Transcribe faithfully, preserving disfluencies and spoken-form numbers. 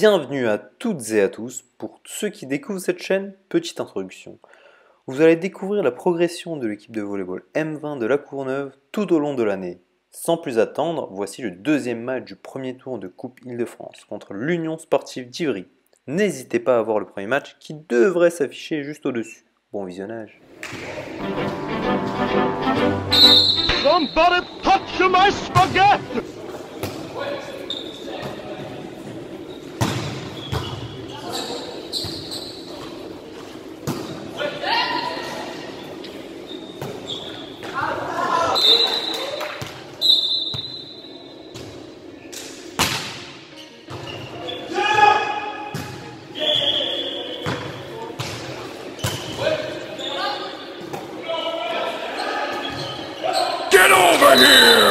Bienvenue à toutes et à tous. Pour ceux qui découvrent cette chaîne, petite introduction. Vous allez découvrir la progression de l'équipe de volleyball M vingt de La Courneuve tout au long de l'année. Sans plus attendre, voici le deuxième match du premier tour de Coupe Ile de France contre l'Union Sportive d'Ivry. N'hésitez pas à voir le premier match qui devrait s'afficher juste au-dessus. Bon visionnage. Somebody touch my spaghetti! Over here!